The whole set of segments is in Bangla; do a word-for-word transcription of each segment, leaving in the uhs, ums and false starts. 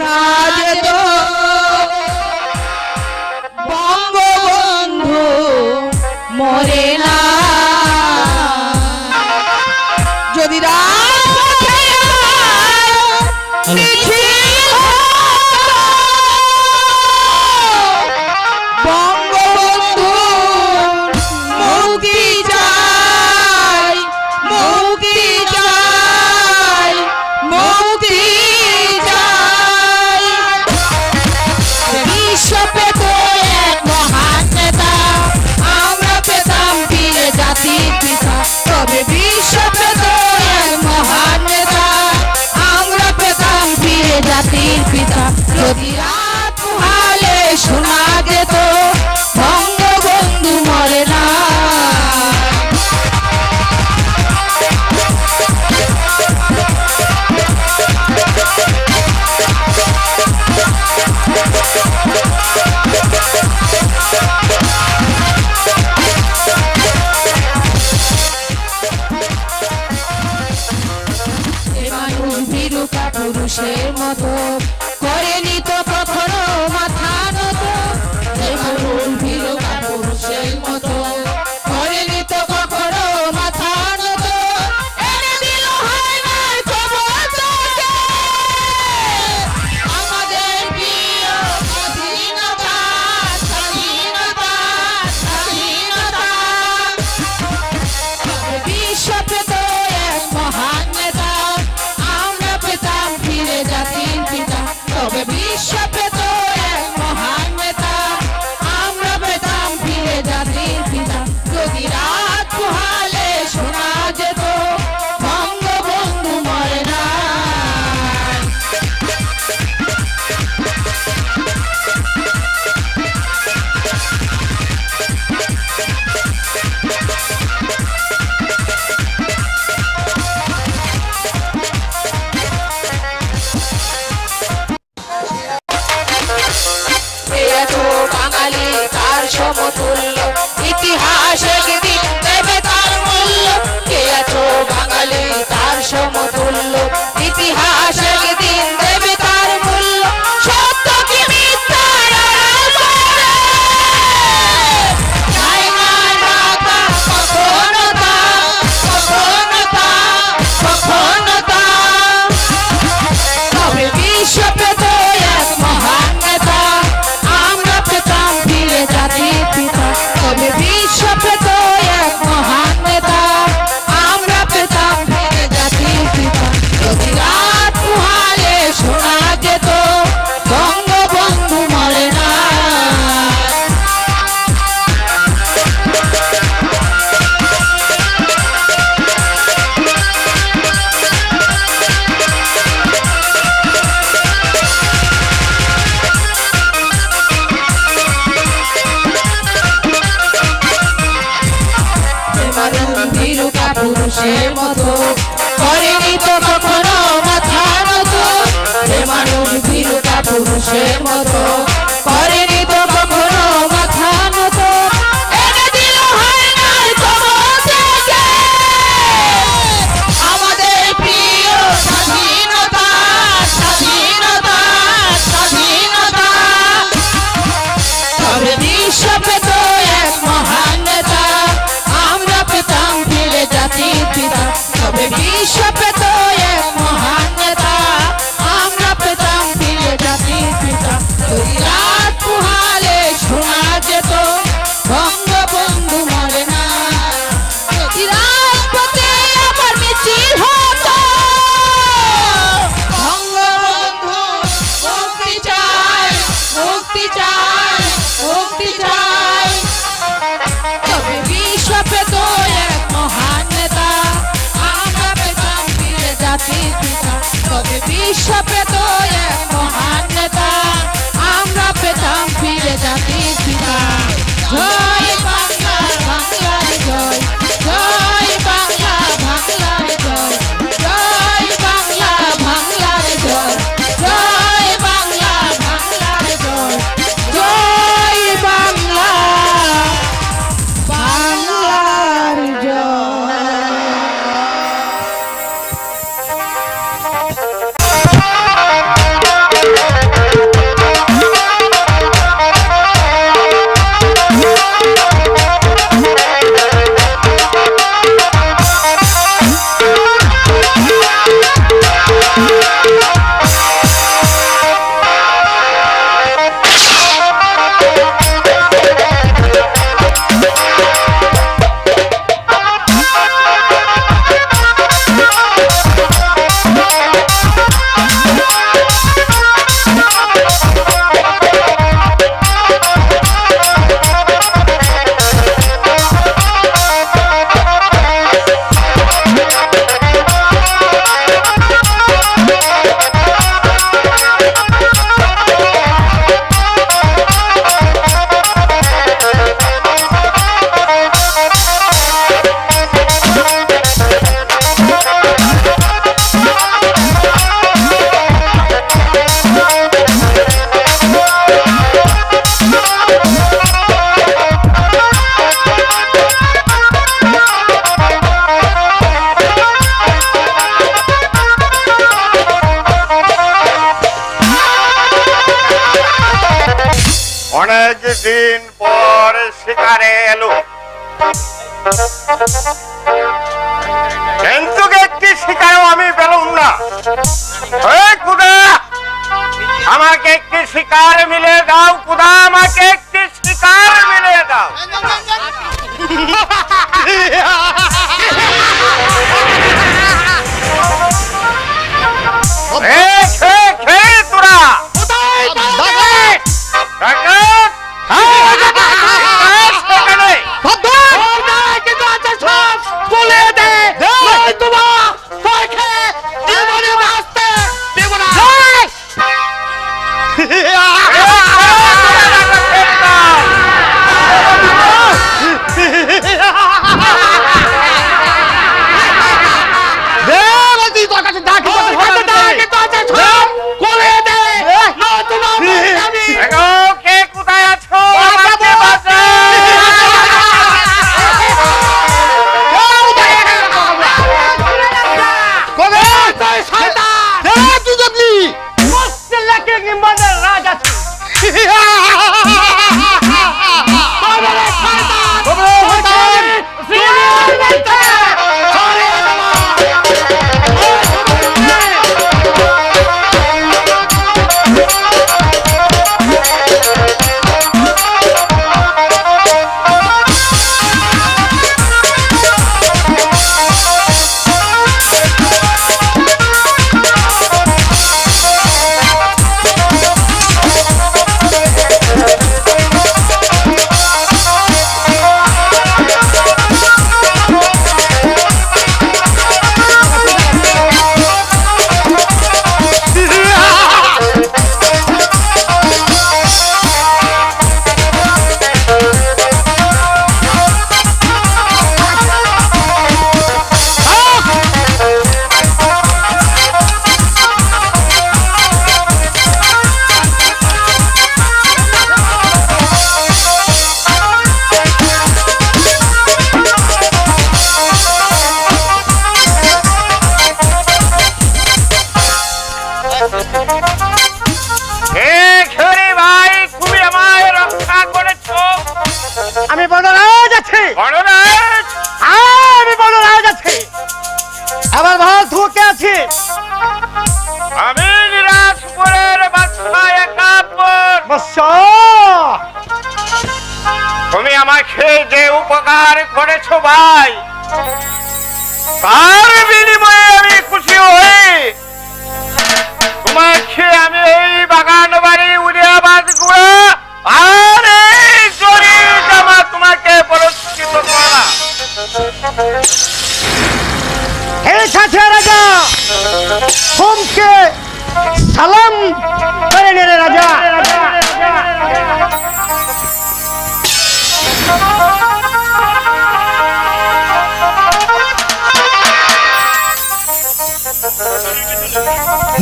नाच दो बंगबंधु मोरे ना जदि रात दिन पर शिकारे एलो কিন্তু একটি শিকারও আমি পেলাম না। এই খোদা আমাকে একটি শিকার মিলে দাও, খোদা আমাকে একটি শিকার মিলে দাও।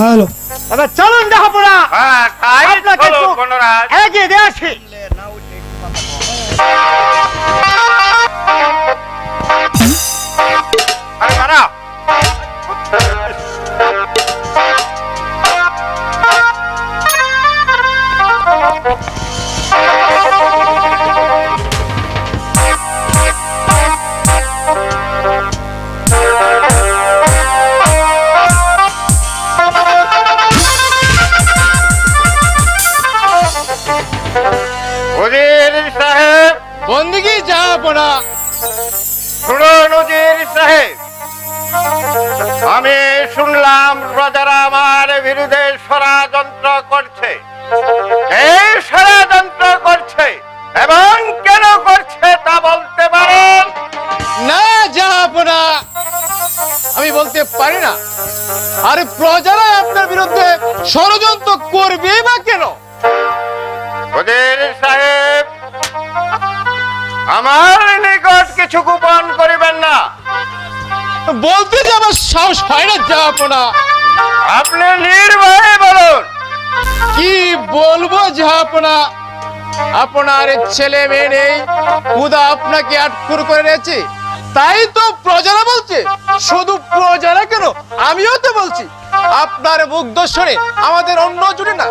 हेलो अब चलो जहापुरा हां टाइम चलो कोनराज ए जे देसी अरे मारा ষড়যন্ত্র করবে বা কেন? ওদের সাহেব আমার নিকট কিছু গোপন করিবেন না, বলতে যে আমার সাহস হয় না। জাহাপনা আপনি নির্ভয়ে বলুন। কি বলবো জাহাপনা, আপনার ছেলে মেয়ে নেই, খুদা আপনাকে আটকুর করে নিয়েছে, তাই তো প্রজারা বলছে। শুধু প্রজারা কেন, আমিও তো বলছি। আপনার মুগ্ধস্বরে আমাদের অন্য জুড়ে না,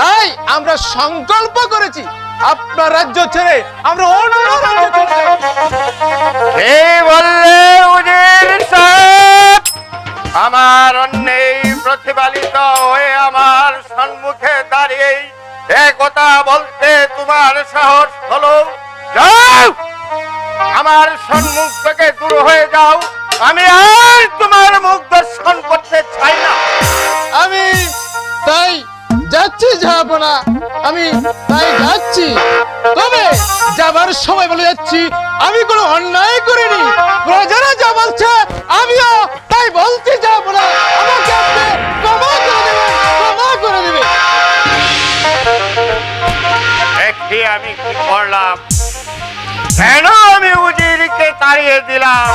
তাই আমরা সংকল্প করেছি আপনার রাজ্য ছেড়ে আমরা অন্য রাজ্যে চলে যাব। হে বললে উজির সাহেব আমার অন্যই প্রতিবালিত হয়ে আমার সম্মুখে দাঁড়িয়ে এই কথা বলতে তোমার সাহস হলো? যাও আমার সম্মুখ থেকে দূর হয়ে যাও, আমি আর তোমার মুখ দর্শন করতে চাই না। আমি তাই যাচ্ছি, যাব না, আমি তাই যাচ্ছি। তবে যাবার সময় বলে যাচ্ছি আমি কোনো অন্যায় করিনি, প্রজারা যা বলছে আমিও তাই বলতে যাব না। আমাকে আপনি ক্ষমা করে দেবেন, ক্ষমা করে দেবেন। একটি আমি কি করলাম, কেন আমি উজিরকে তাড়িয়ে দিলাম?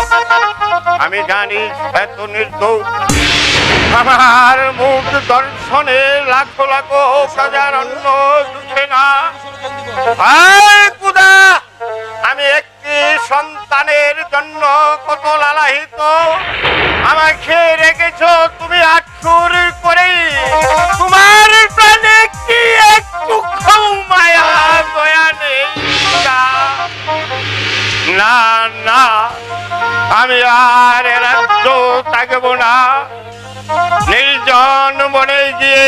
আমি জানি এত নির্দোষ, আমার মুখ দর্শনে লাখো লাখো হাজার অন্য জুটে না। আমি একটি সন্তানের জন্য কত লালাহিত, আমাকে রেখেছ তুমি আটসুর করেই। তোমার প্রাণে কি একটু মায়া দয়া নেই? না না, আমি আর রাজ্য থাকব না। নির্জন বনে গিয়ে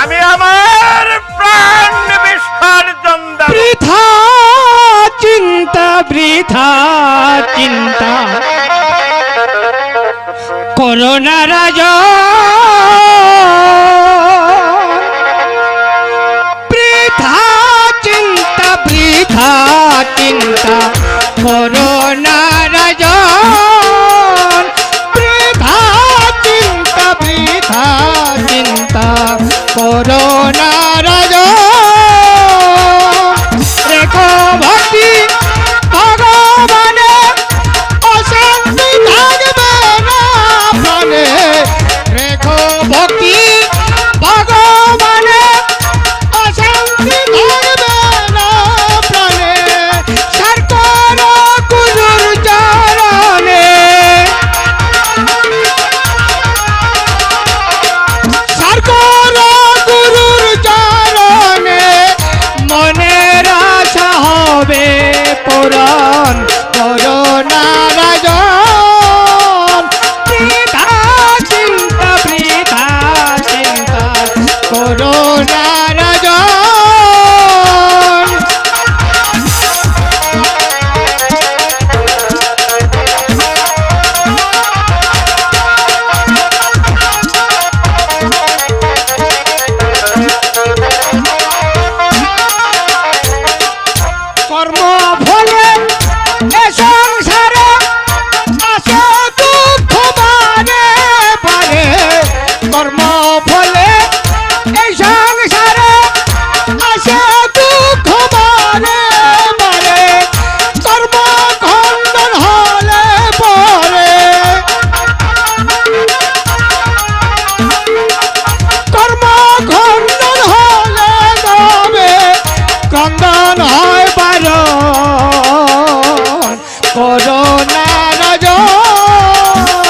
আমি আমার প্রাণ বিসর্জন দেব। বৃথা চিন্তা, বৃথা চিন্তা করো না রাজা, বৃথা চিন্তা, বৃথা চিন্তা করো না রাজা। করোনা রাজ রেখো ভক্তি ভগবানে, অশান্তি থাকবে না প্রাণে। রেখো ভক্তি ভগবানে, অশান্তি থাকবে না প্রাণে। সরকার গুরুর চরণে, সরকার পুরাণ করো না রাজন।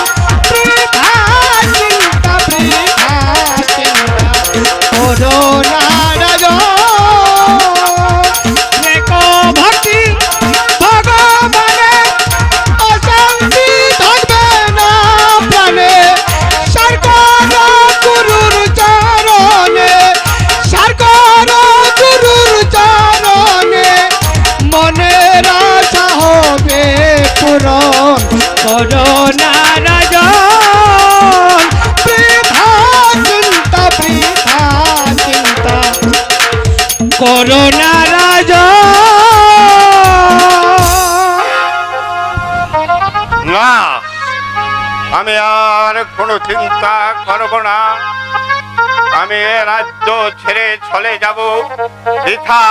বৃথা চিন্তা, বৃথা চিন্তা করো না রাজন। কর্ম করোনা রাজা। না, আমি আর কোনো চিন্তা করব না, আমি রাজ্য ছেড়ে চলে যাব। বৃথা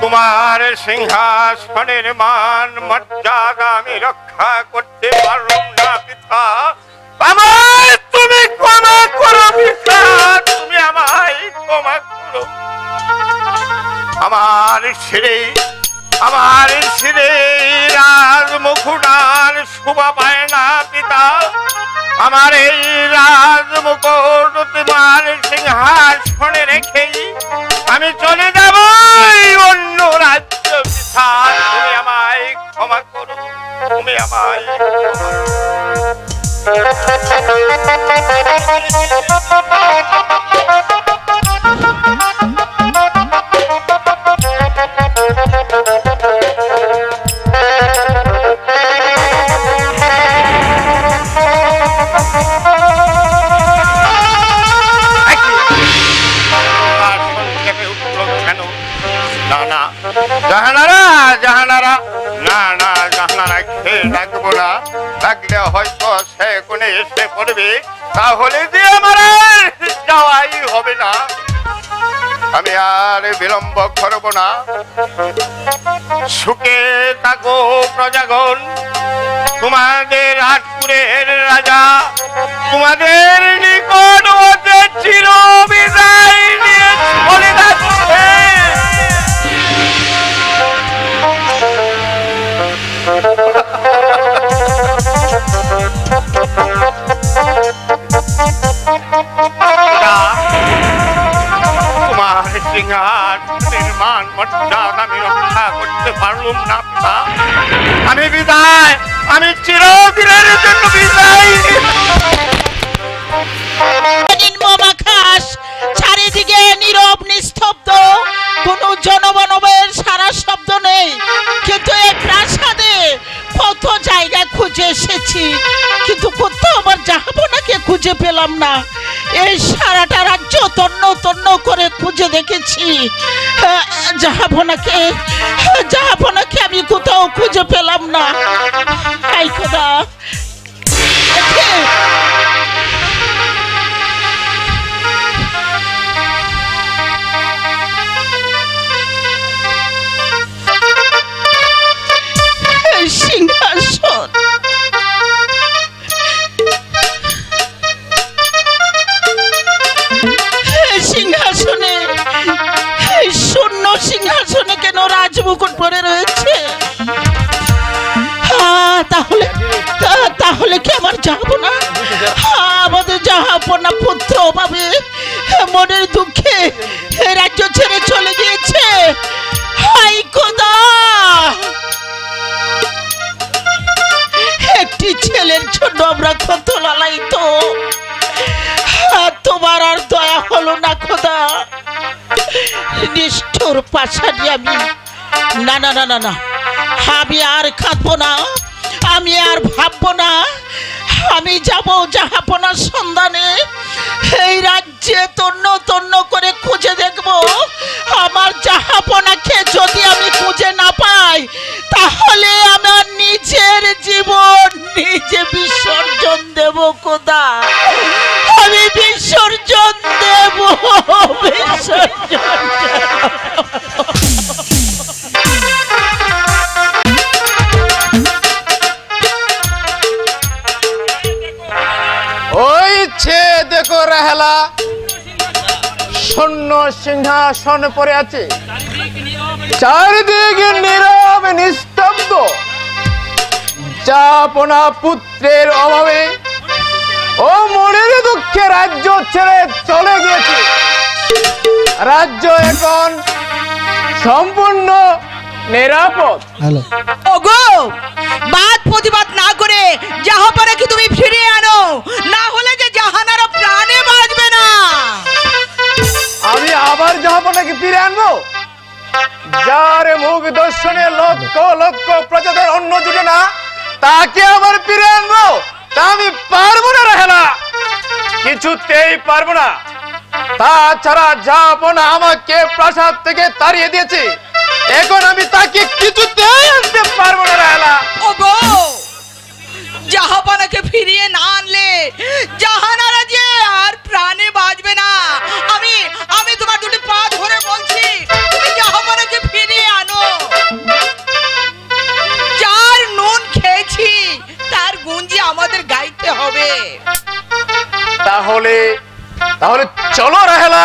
তোমার সিংহাসনের মান মর্যাদা আমি রক্ষা করতে পারলাম না। বৃথা আমার তুমি ক্ষমা করো, বৃথা তুমি আমায় ক্ষমা করো। আমার শিরে আমার শিরে রাজ মুকুটার শোভা পায় না পিতা। আমার এই রাজ মুকুট তোমার সিংহাসনে রেখেই আমি চলে যাব অন্য आंखों में अब आई। प्रजागण तुम्हारे राजपुरे राजा तुम्हारे निकट होते चिर विदाय निर्माण চারিদিকে নীরব নিস্তব্ধ, কোনো জনমানবের সারা শব্দ নেই, কিন্তু এই প্রাসাদে কত জায়গা খুঁজে এসেছি কিন্তু কোথাও আমার জাহাপনাকে খুঁজে পেলাম না। এই সারাটা রাজ্য তন্ন তন্ন করে খুঁজে দেখেছি, জাহাপনাকে জাহাপনাকে আমি কোথাও খুঁজে পেলাম না। হাই খোদা, সিংহাসন সিংহাসনে শূন্য সিংহাসনে কেন রাজমুকুট পরে রয়েছে? তাহলে তাহলে কি আমার জাহাপনা, আমাদের জাহাপনা পুত্র ভাবে মনের দুঃখে রাজ্য ছেড়ে চলে গিয়েছে। হাই খোদা, একটি ছেলের জন্য আমরা কত লালায়িত, তোমার আর দয়া হলো না খোদা। নিষ্ঠুর পাশানি আমি, না না না না আমি আর খাবো না, আমি আর ভাববো না, আমি যাব জাহাপনার সন্ধানে। এই রাজ্যে তন্ন তন্ন করে খুঁজে দেখবো, আমার জাহাপনাকে যদি আমি খুঁজে না পাই তাহলে আমার নিজের জীবন নিজে বিসর্জন দেব খোদা, আমি বিসর্জন দেব বিসর্জন। দেখো রাহেলা শূন্য সিংহাসন পরে আছে, চারিদিকে নীরব নিস্তব্ধ, জাহাপনা পুত্রের অভাবে ও মনের দুঃখে রাজ্য ছেড়ে চলে গিয়েছে। রাজ্য এখন সম্পূর্ণ নিরাপদ। ওগো, বাদ প্রতিবাদ না করে জাহাপনা কি তুমি ফিরিয়ে আনো, না হলে যে জাহানারা প্রাণে বাঁচবে না। আমি আবার জাহাপনাকে ফিরে আনবো, যার মুখ দর্শনে লক্ষ লক্ষ প্রজাদের অন্য জুটে না, তাকে আবার ফিরে আনবো? তা আমি পারবো না রাহেলা, কিছুতেই পারবো না। তাছাড়া জাহাপনা আমাকে প্রাসাদ থেকে তাড়িয়ে দিয়েছে, এখন আমি তাকে কিছুতেই আনতে পারবো না রাহেলা। ওগো, জাহাপনাকে ফিরিয়ে না আনলে জাহানারা যে আর প্রাণে বাঁচবে না। আমি আমি তোমার দুটি পা ধরে বলছি, তুমি জাহাপনাকে ফিরিয়ে আনো। যার নুন খেয়েছি তার গুঞ্জি আমাদের গাইতে হবে। তাহলে তাহলে চলো রাহেলা,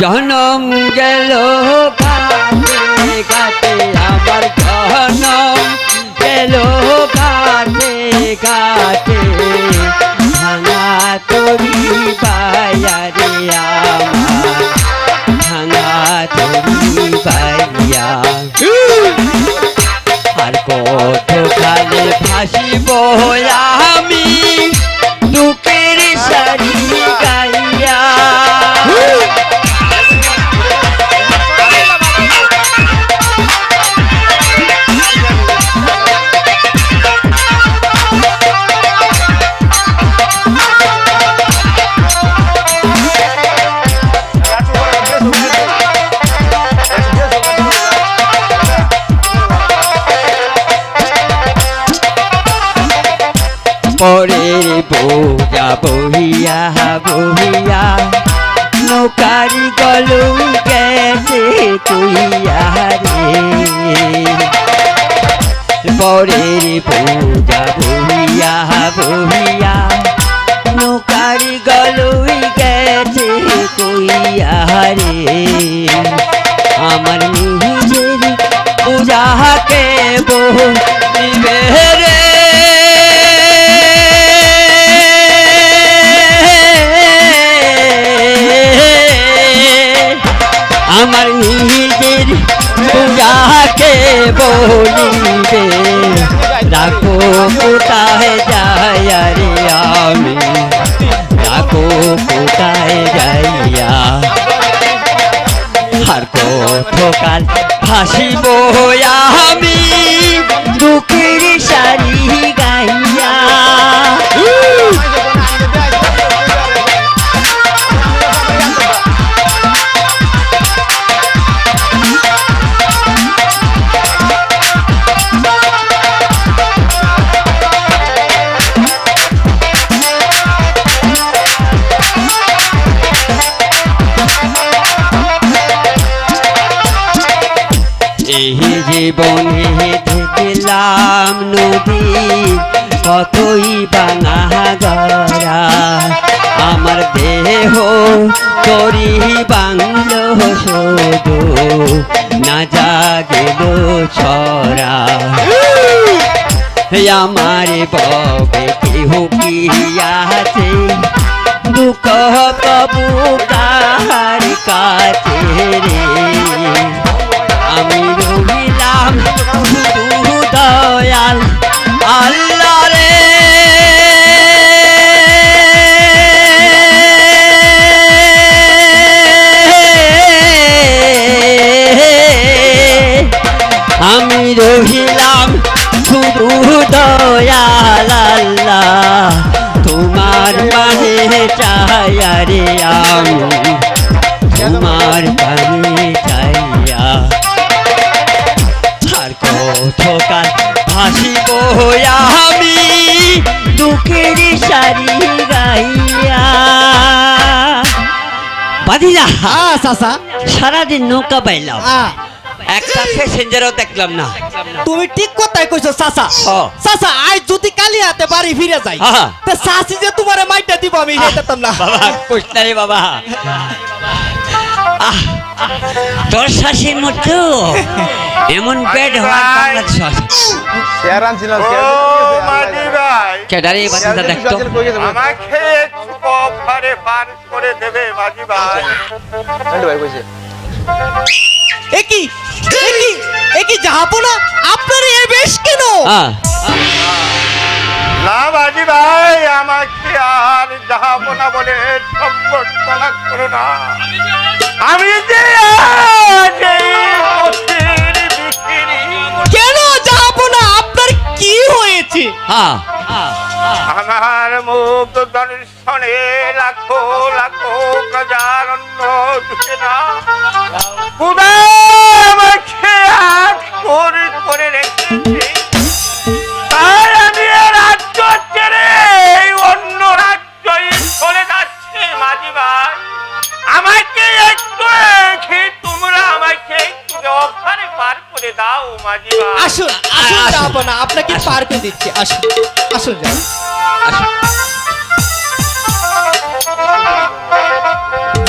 जन्म गेलो काटे काटे हमार जन्म गेलो काटे काटे भांगा तोरी पाया रे आमार भांगा तोरी पाया आर कतखाने भासिब आमी दुखेर सारी गाइया परे बोझा बोहिया बोहिया नौकारी गलू कैसे तुहिया रे परे बोझा बोहिया बोहिया नौकारी गलू कैसे तुहिया रे अमर मुझे पूजा के बोल अमर नीर पूजा के बोली दे राखो पुताए जाया रे आमी राखो पुताए जाया हर को ठोकाल फांसी बोया हमी दुखरी सारी गाइया जीवने देखलाम नदी कतई बांगागरा आमार देह तोरी बांगलो शुधु ना जागिलो छरा आमार बबे केह कियाछे दुख कबू कार काछे रे आमी रोहिलाम तू दयाल अल्लाह रे आमी रोहिलाम तू दयाल अल्लाह तुम्हार माने चाया रे आमी तुम्हार माने चाया ठोकाल भाषी बोया हमी दुखेरी सारी गाइया बादीजा हाँ सासा सारा दिन नौका बैला एक साथे सिंजरो तक लम्ना तुम्हीं ठीक को तय कुछ सासा सासा आज जूती काली आते बारी फिर जाए तो सासी जे तुम्हारे माइट दी बामी जाते तमला बाबा कुछ नहीं बाबा তোর শাশির মতো এমন পেট হওয়ার কারণ শাশ শেয়ারান ছিল মাদি ভাই কেডারে বাচ্চাটা দেখতো আমাকে চুপ করে পান করে দেবে মাদি ভাই এন্ড ভাই কইছে একি একি একি জাহাপনা আপনার এই বেশ কেন হ্যাঁ না মাদি ভাই আমাকে আর জাহাপনা বলে সম্পদ করা করো না মাঝি ভাই আমাকে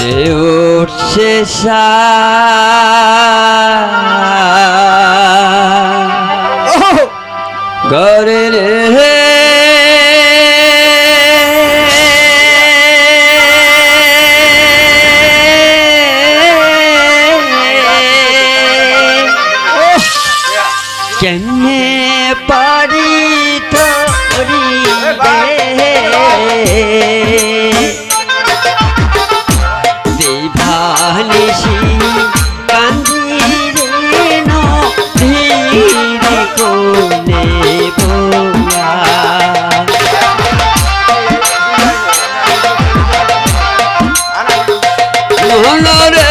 যে উঠছে করে রে केने पारी थोड़ी देभालिशी कांदी रेनो धीर कोने बोया बोलो रे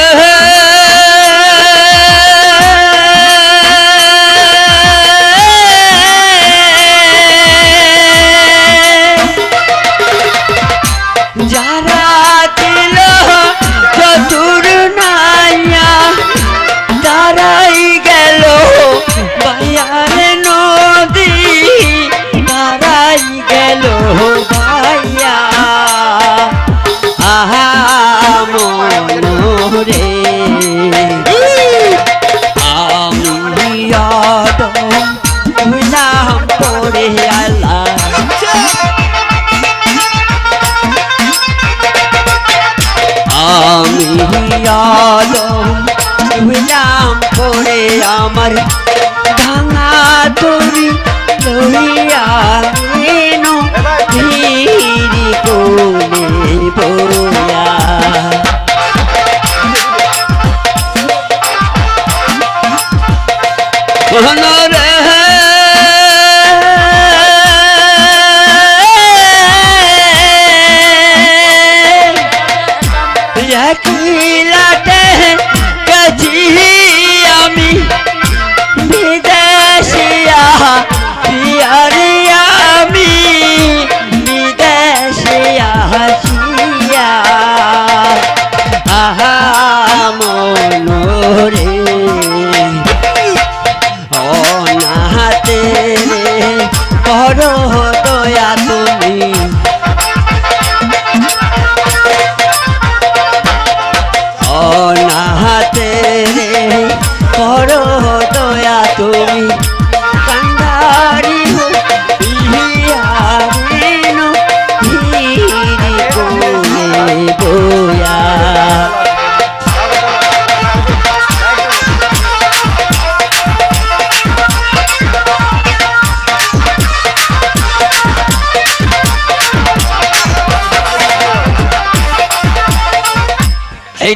अमर भांगा तोरी लोहिया नो धीरी कोने बोया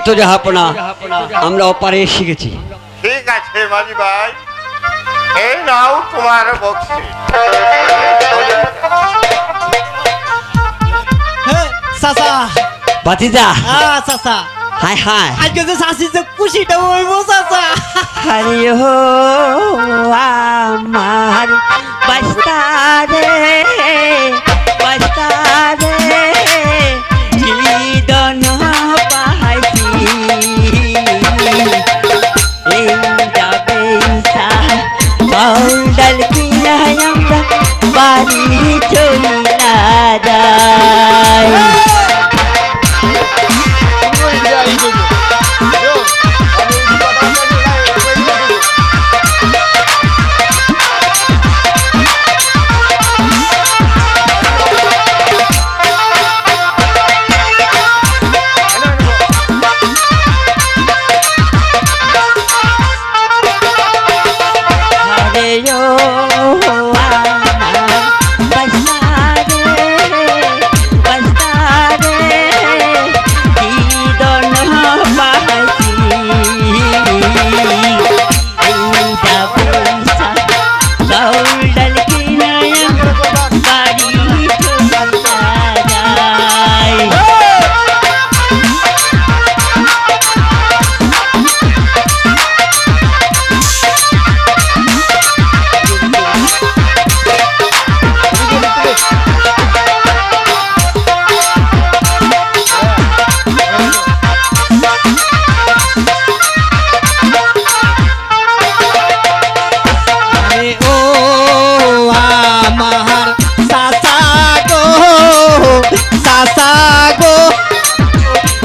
तो जहापना हमरा ओपारे শিখেছি ঠিক আছে মাঝি ভাই এই নাও তোমার বক্সি হ্যাঁ সাসা বাতিজা হ্যাঁ সাসা হাই হাই আজকে যে সাসি যে খুশিটা হইবো সাসা আরে হো আমার বাসতা রে বাসতা রে बारी चोली ना जाए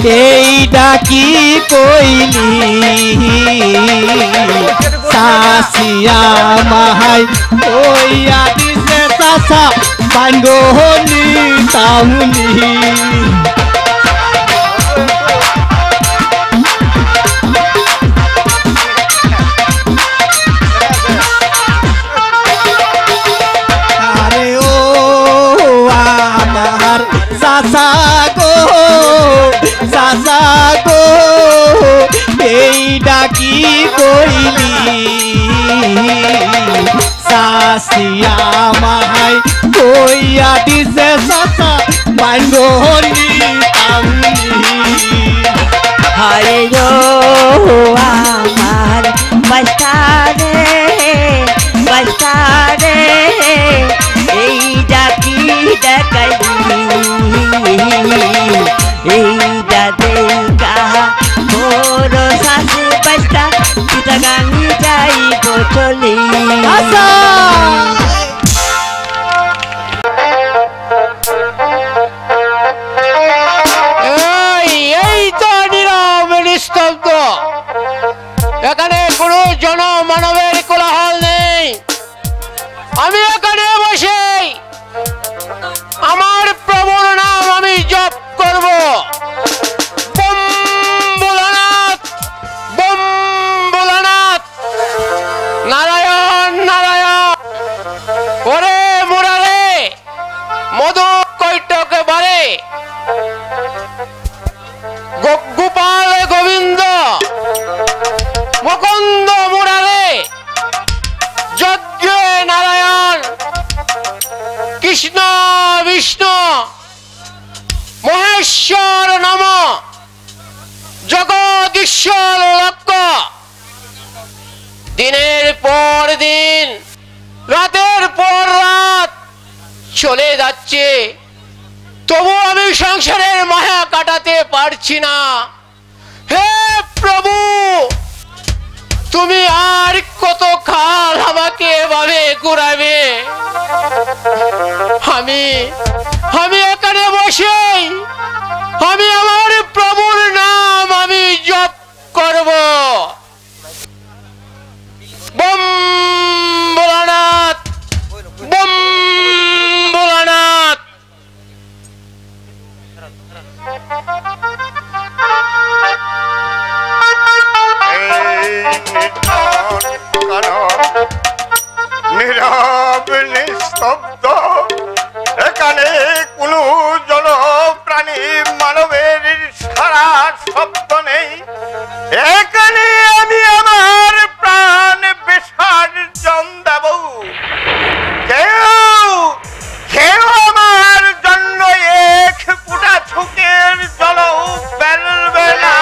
ले डाकी कोयली सासिया महाई कोई आदि से सासा बांगो होनी ताहुनी की कोयली सासिया माई कोई आदि से ससा मांगोली हरे जो आमार बस्ता रे बस्ता रे ए जाकी डकली ए जाते कहा मोरो सास बस्ता गानी जाई को चली নিস্তব্ধ এখানে কোনো জনমানবের কোলাহল নেই। আমি এখানে বসে আমার প্রভুর নাম আমি জপ করব। गोपाल गोविंद मुकुंद मुरारे यज्ञ नारायण कृष्ण विष्णु महेश्वर नम जगदीश्वर लक्ष दिनेर पर दिन रातेर पर रात चले जाच्छे तबु आमी संसारेर माया काटाते पारछि ना। हे प्रभु तुमी आर कत काल आमाके एभाबे घुराबे। आमी आमी एखाने बसे आमी आमार प्रभुर नाम आमी जप करब। बम भोलानाथ बम भोलानाथ নীরব নিস্তব্ধ এখানে কোনো জন প্রাণী মানবের সারা শব্দ নেই। এখানে আমি আমার প্রাণ বিসর্জন দেব। কেউ কেউ আমার জন্য এক ফুটা ছুকের জল ফেলবে না।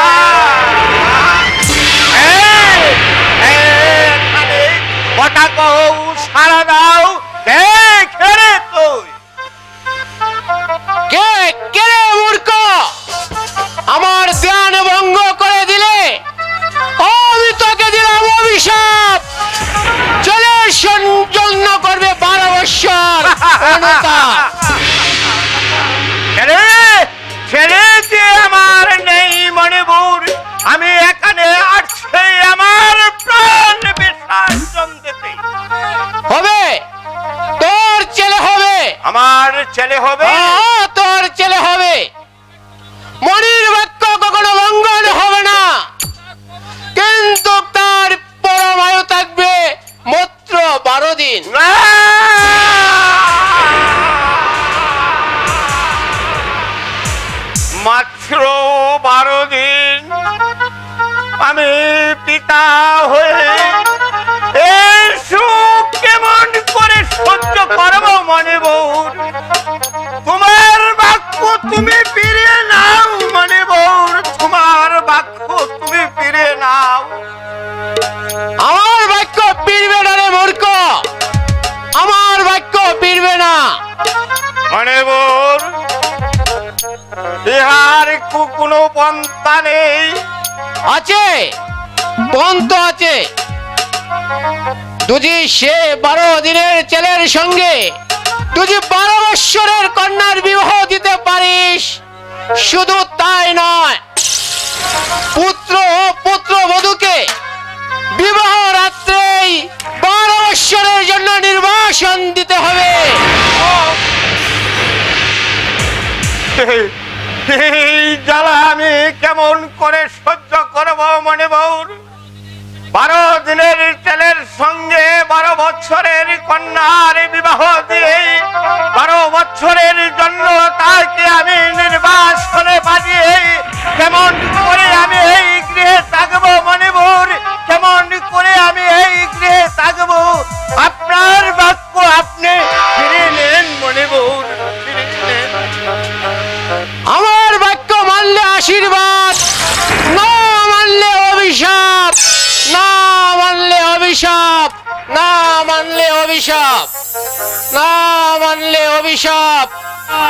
কথা কও সারা দাও দেখে রে তুই কে কে রে মূর্খ আমার ধ্যান ভঙ্গ করে দিলে। আমি তোকে দিলাম অভিশাপ চলে জন্য করবে বারো বৎসর অনতা ছেড়ে ছেড়ে যে আমার নেই মণিপুর আমি এখানে আসছে আমার প্রাণ বিসর্জন দিতে হবে। তোর ছেলে হবে আমার ছেলে হবে তোর ছেলে হবে মনির বাক্য কখনো লঙ্ঘন হবে না কিন্তু তার পরমায়ু থাকবে মাত্র বারো দিন। মাত্র বারো দিন আমি পিতা হয়ে এর সুখ কেমন করে সহ্য করব মণিবৌর। তোমার বাক্য তুমি ফিরে নাও মণিবৌর তোমার বাক্য তুমি ফিরে নাও। আমার বাক্য ফিরবে না রে মূর্খ আমার বাক্য ফিরবে না মণিবৌর। ইহার কোনো পন্থা নেই। আছে পন্থা আছে যদি সে বারো দিনের ছেলের সঙ্গে তুই বারো বৎসরের কন্যার বিবাহ দিতে পারিস शुधु ताई नय पुत्र ओ पुत्रवधूके विवाह रात्रेई बारो বছরের জন্য নির্বাসন দিতে হবে। এই জ্বালা আমি কেমন করে সহ্য করব মনে বাউর? বারো দিনের ছেলের সঙ্গে বারো বছরের কন্যার বিবাহ দিয়ে বারো বছরের জন্য তাকে আমি নির্বাসনে পাঠিয়ে কেমন করে আমি এই গৃহে থাকব মনে বাউর? কেমন করে আমি এই গৃহে থাকব? আপনার বাক্য আপনি ফিরে নেন মনে বাউর। আমার বাক্য মানলে আশীর্বাদ, না মানলে অভিশাপ, না মানলে অভিশাপ, না মানলে অভিশাপ, না মানলে অভিশাপ,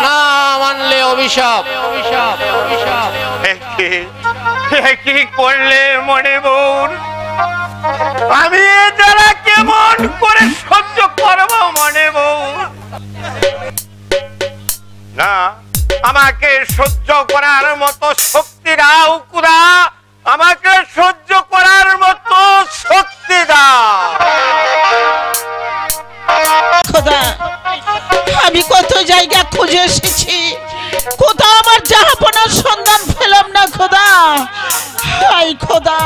না মানলে অভিশাপ। অভিশাপ অভিশাপ কি করলে মনে বাউর? আমি যারা কেমন করে সহ্য করব মনে বাউর? না আমাকে সহ্য করার মতো শক্তি দাও কুরা, আমাকে সহ্য করার মতো শক্তি দাও খোদা। আমি কত জায়গা খুঁজে এসেছি খোদা, আমার জাহাপনার সন্ধান পেলাম না খোদা। হাই খোদা,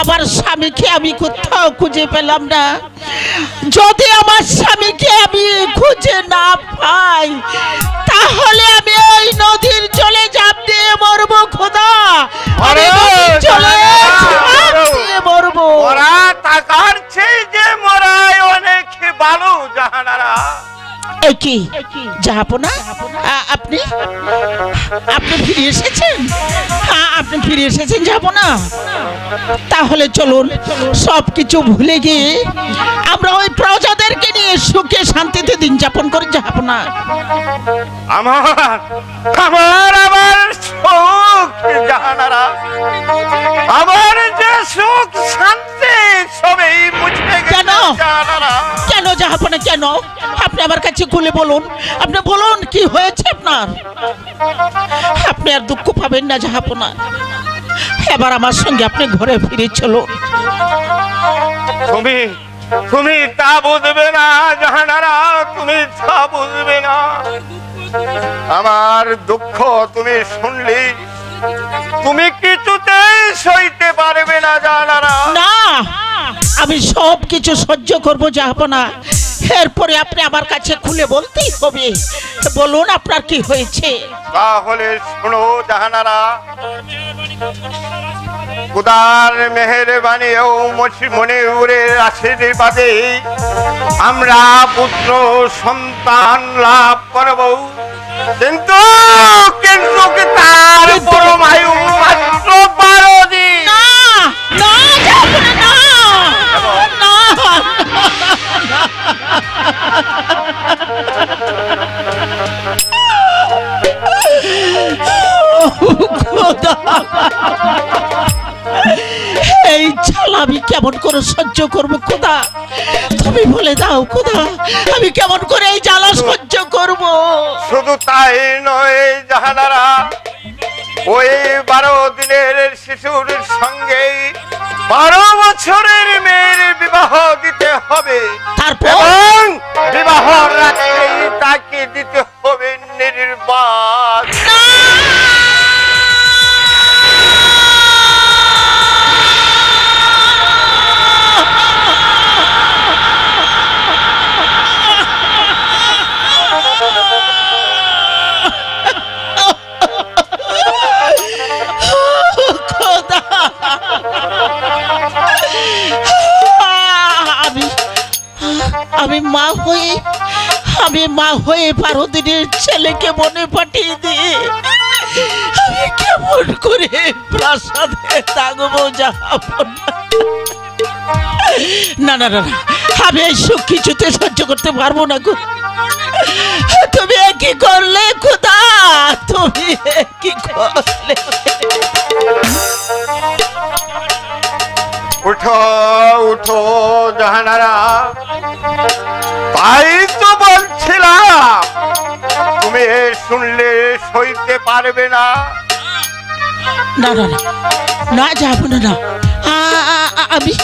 আমার স্বামীকে আমি কোথাও খুঁজে পেলাম না। যদি আমার স্বামীকে আমি খুঁজে না পাই তাহলে আমি ওই নদীর জলে ঝাঁপ দিয়ে মরব খোদা। আরে চলে ঝাঁপ দিয়ে মরব। ওরা তাকাচ্ছে যে মরাই অনেক ভালো জাহানারা। একি জাহাপনা আপনি আপনি ফিরে এসেছেন? হ্যাঁ আপনি ফিরে এসেছেন জাহাপনা। তাহলে চলুন সব কিছু ভুলে গিয়ে আমরা ওই প্রজাদেরকে নিয়ে সুখে শান্তিতে দিন যাপন করি জাহাপনা। আমার আমার আমার সুখ জাহানারা, আমার যে সুখ শান্তি সবই মুছে গেল জাহানারা। কেন জাহাপনা কেন? আপনি আমার কাছে খুলে বলুন, আপনি বলুন কি হয়েছে আপনার। আপনি আর দুঃখ পাবেন না জাহাপনা। এবার আমার সঙ্গে আপনি ঘরে ফিরে চলুন। তুমি তুমি তা বুঝবে না জাহানারা, তুমি তা বুঝবে না। আমার দুঃখ তুমি শুনলি তুমি কিছুতেই সইতে পারবে না জাহানারা। না আমি সব কিছু সহ্য করবো জাহাপনা। এরপরে আপনি আমার কাছে খুলে বলতেই হবে, বলুন আপনার কি হয়েছে। তাহলে শোনো জাহানারা, খুদার মেহেরবানি ও মনিউরের আশীর্বাদে আমরা পুত্র সন্তান লাভ করব, কিন্তু কিন্তু তার পরমায়ু মাত্র বারো দিন। না না না না এই ছাল আমি কেমন করে সহ্য করবো খোদা? তুমি বলে দাও খোদা, আমি কেমন করে এই জ্বালা সহ্য করবো? শুধু তাই নয় জাহানারা, ওই বারো দিনের শিশুর সঙ্গে বারো বছরের মেয়ের বিবাহ দিতে হবে, এবং বিবাহ রাত্রে তাকে দিতে হবে নির্বাসন। আমি মা হয়ে আমি মা হয়ে বারো দিনের ছেলেকে বনে পাঠিয়ে দিয়ে আমি কেমন করে প্রাসাদে থাকবো জাহাপনা? না না না আমি এইসব কিছুতে সহ্য করতে পারবো না গো। তুমি কি করলে খোদা? তুমি কি করলে? উঠো উঠো জাহানারা, তাই তো বলছিলাম তুমি শুনলে যেতে পারবে না। না না না যাব না না আমি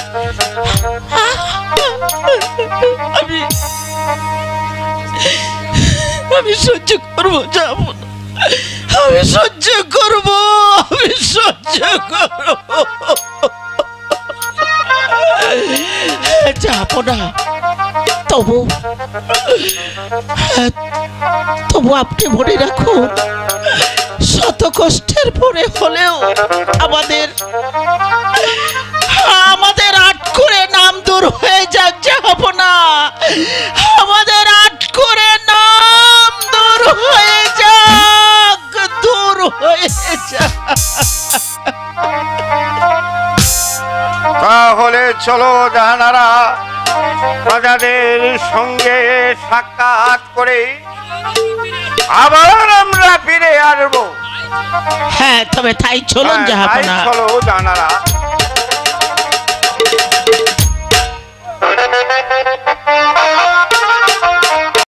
আমি আমি সহ্য করব যাব আমি সহ্য করব আমি সহ্য করব যাব না। তবু তবু আপনি মনে রাখুন শত কষ্টের পরে হলেও আমাদের আমাদের আট করে নাম দূর হয়ে যাক যাব না আমাদের আট করে নাম দূর হয়ে যাক দূর হয়ে যাক। তাহলে চলো জাহানারা বাজারের সঙ্গে সাক্ষাৎ করে আবার আমরা ফিরে আসবো। হ্যাঁ তবে তাই চলুন জাহানারা।